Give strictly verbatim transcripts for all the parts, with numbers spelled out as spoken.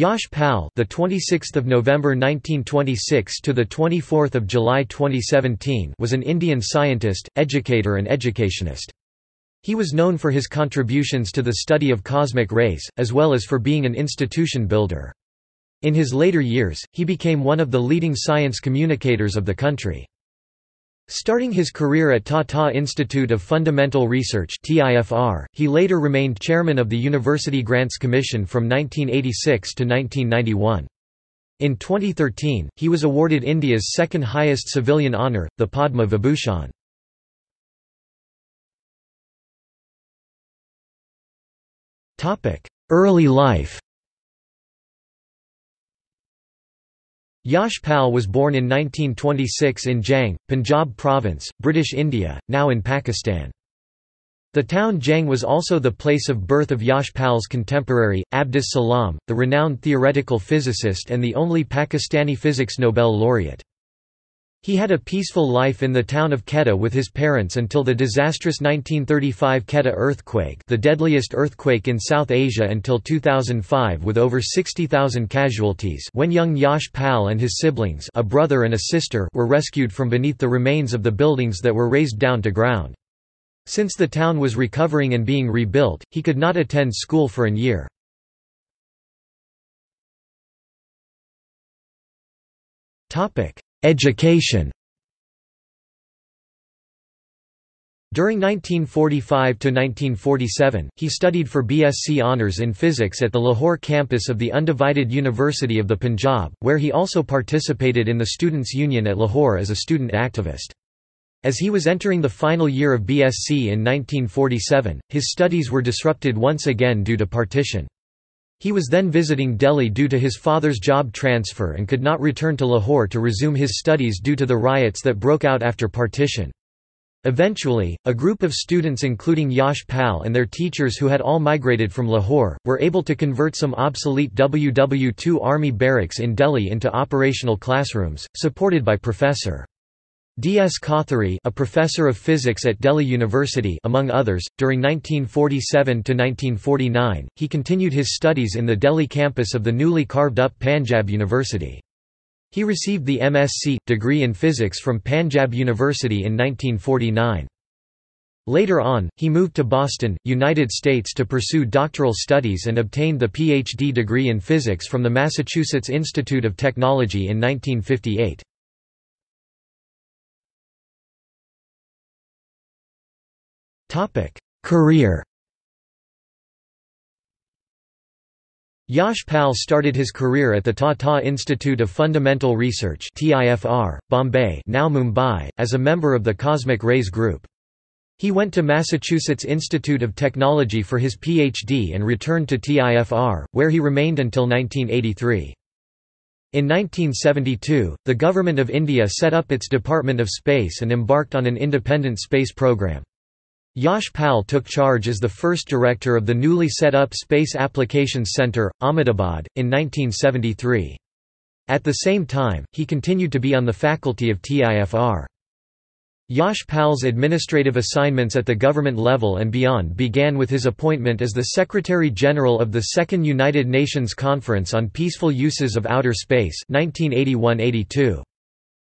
Yash Pal, the twenty-sixth of November nineteen twenty-six to the twenty-fourth of July twenty seventeen, was an Indian scientist, educator and educationist. He was known for his contributions to the study of cosmic rays, as well as for being an institution builder. In his later years, he became one of the leading science communicators of the country. Starting his career at Tata Institute of Fundamental Research (T I F R), he later remained chairman of the University Grants Commission from nineteen eighty-six to nineteen ninety-one. In twenty thirteen, he was awarded India's second highest civilian honour, the Padma Vibhushan. Early life. Yash Pal was born in nineteen twenty-six in Jang, Punjab Province, British India, now in Pakistan. The town Jang was also the place of birth of Yash Pal's contemporary, Abdus Salam, the renowned theoretical physicist and the only Pakistani physics Nobel laureate. He had a peaceful life in the town of Quetta with his parents until the disastrous nineteen thirty-five Quetta earthquake, the deadliest earthquake in South Asia until two thousand five with over sixty thousand casualties, when young Yash Pal and his siblings, a brother and a sister, were rescued from beneath the remains of the buildings that were razed down to ground. Since the town was recovering and being rebuilt, he could not attend school for an year. Topic: Education. During nineteen forty-five to nineteen forty-seven, he studied for B S c Honours in Physics at the Lahore campus of the Undivided University of the Punjab, where he also participated in the Students' Union at Lahore as a student activist. As he was entering the final year of B S c in nineteen forty-seven, his studies were disrupted once again due to partition. He was then visiting Delhi due to his father's job transfer and could not return to Lahore to resume his studies due to the riots that broke out after partition. Eventually, a group of students including Yash Pal and their teachers who had all migrated from Lahore, were able to convert some obsolete W W two Army barracks in Delhi into operational classrooms, supported by Professor D. S. Kothari, a professor of physics at Delhi University, among others. During nineteen forty-seven to nineteen forty-nine, he continued his studies in the Delhi campus of the newly carved-up Punjab University. He received the M Sc degree in physics from Punjab University in nineteen forty-nine. Later on, he moved to Boston, United States, to pursue doctoral studies and obtained the P H D degree in physics from the Massachusetts Institute of Technology in nineteen fifty-eight. Career. Yash Pal started his career at the Tata Institute of Fundamental Research (T I F R), Bombay, now Mumbai, as a member of the Cosmic Rays Group. He went to Massachusetts Institute of Technology for his P H D and returned to T I F R, where he remained until nineteen eighty-three. In nineteen seventy-two, the Government of India set up its Department of Space and embarked on an independent space programme. Yash Pal took charge as the first director of the newly set up Space Applications Center, Ahmedabad, in nineteen seventy-three. At the same time, he continued to be on the faculty of T I F R. Yash Pal's administrative assignments at the government level and beyond began with his appointment as the Secretary-General of the Second United Nations Conference on Peaceful Uses of Outer Space nineteen eighty-one to eighty-two.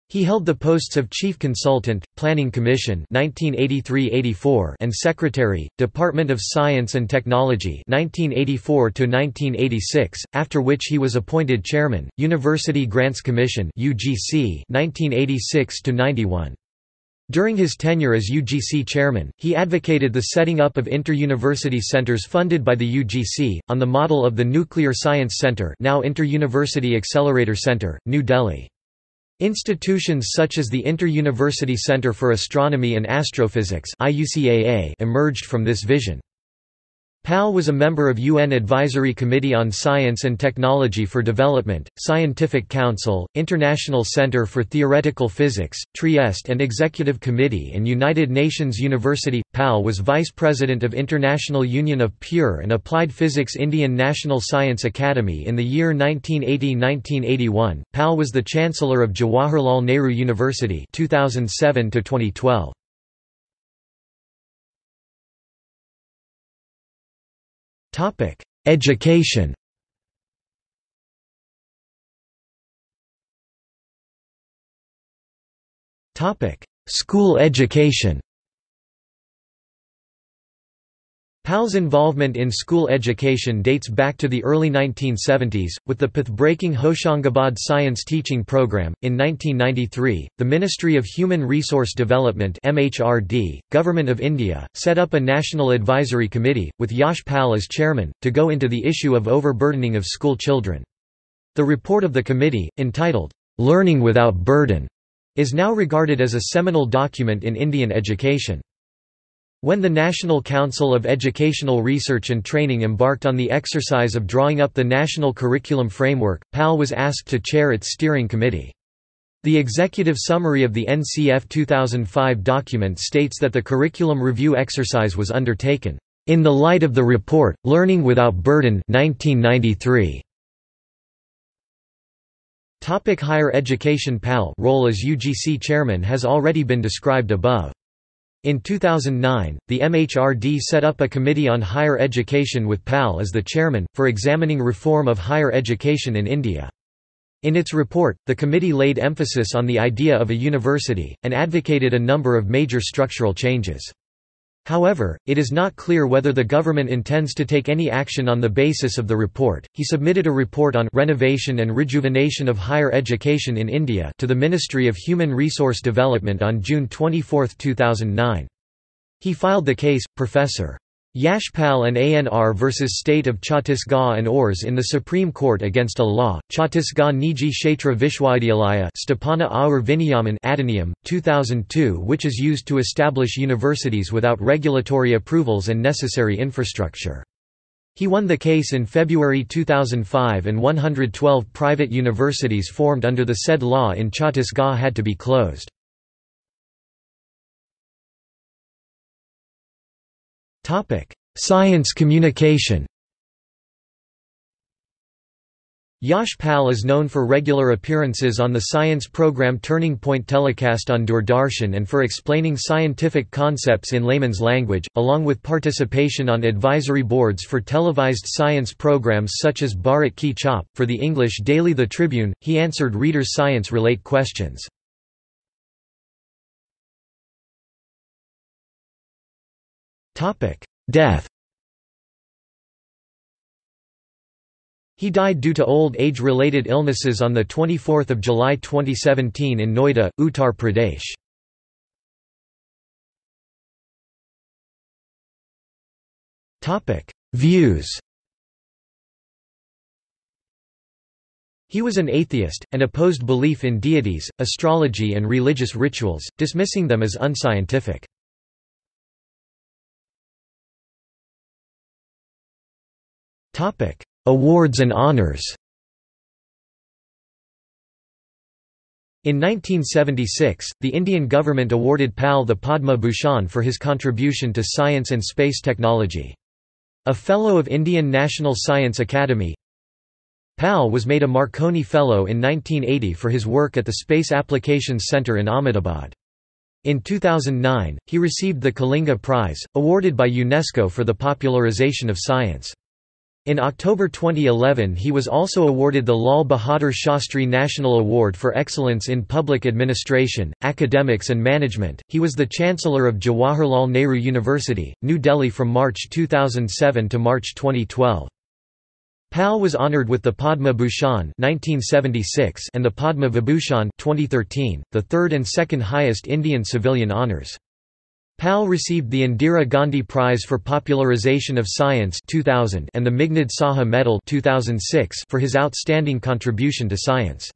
He held the posts of Chief Consultant, Planning Commission nineteen eighty-three to eighty-four and Secretary, Department of Science and Technology nineteen eighty-four to nineteen eighty-six, after which he was appointed Chairman, University Grants Commission U G C nineteen eighty-six to ninety-one. During his tenure as U G C chairman, he advocated the setting up of inter-university centers funded by the U G C, on the model of the Nuclear Science Centre, now Inter-University Accelerator Centre, New Delhi. Institutions such as the Inter-University Center for Astronomy and Astrophysics (I U C A A) emerged from this vision. Pal was a member of U N Advisory Committee on Science and Technology for Development, Scientific Council, International Centre for Theoretical Physics, Trieste and Executive Committee and United Nations University. Pal was Vice President of International Union of Pure and Applied Physics Indian National Science Academy in the year nineteen eighty to nineteen eighty-one. Pal was the Chancellor of Jawaharlal Nehru University two thousand seven to twenty twelve. Education. School education. Pal's involvement in school education dates back to the early nineteen seventies, with the path-breaking Hoshangabad Science Teaching Programme. In nineteen ninety-three, the Ministry of Human Resource Development (M H R D), Government of India, set up a National Advisory Committee, with Yash Pal as chairman, to go into the issue of overburdening of school children. The report of the committee, entitled, "Learning Without Burden", is now regarded as a seminal document in Indian education. When the National Council of Educational Research and Training embarked on the exercise of drawing up the National Curriculum Framework, Pal was asked to chair its steering committee. The executive summary of the N C F two thousand five document states that the curriculum review exercise was undertaken, "in the light of the report, Learning Without Burden nineteen ninety-three". Higher education. Pal's role as U G C chairman has already been described above. In two thousand nine, the M H R D set up a committee on higher education with Pal as the chairman, for examining reform of higher education in India. In its report, the committee laid emphasis on the idea of a university, and advocated a number of major structural changes. However, it is not clear whether the government intends to take any action on the basis of the report. He submitted a report on renovation and rejuvenation of higher education in India to the Ministry of Human Resource Development on June twenty-fourth two thousand nine. He filed the case, Professor Yash Pal and A N R versus State of Chhattisgarh and O R S in the Supreme Court against a law, Chhattisgarh Niji Kshetra Vishwaidyalaya Stapana Aur Viniyaman Adinium, two thousand two, which is used to establish universities without regulatory approvals and necessary infrastructure. He won the case in February two thousand five, and one hundred twelve private universities formed under the said law in Chhattisgarh had to be closed. Science communication. Yash Pal is known for regular appearances on the science program Turning Point telecast on Doordarshan and for explaining scientific concepts in layman's language, along with participation on advisory boards for televised science programs such as Bharat Ki Chhap. For the English daily The Tribune, he answered readers' science-related questions. Death. He died due to old age-related illnesses on twenty-fourth of July twenty seventeen in Noida, Uttar Pradesh. Views. He was an atheist, and opposed belief in deities, astrology and religious rituals, dismissing them as unscientific. Awards and honors. In nineteen seventy-six, the Indian government awarded Pal the Padma Bhushan for his contribution to science and space technology. A Fellow of Indian National Science Academy. Pal was made a Marconi Fellow in nineteen eighty for his work at the Space Applications Center in Ahmedabad. In two thousand nine, he received the Kalinga Prize, awarded by UNESCO for the popularization of science. In October twenty eleven, he was also awarded the Lal Bahadur Shastri National Award for Excellence in Public Administration, Academics and Management. He was the Chancellor of Jawaharlal Nehru University, New Delhi from March two thousand seven to March twenty twelve. Pal was honored with the Padma Bhushan nineteen seventy-six and the Padma Vibhushan twenty thirteen, the third and second highest Indian civilian honors. Pal received the Indira Gandhi Prize for Popularization of Science two thousand and the Mignad Saha Medal two thousand six for his outstanding contribution to science.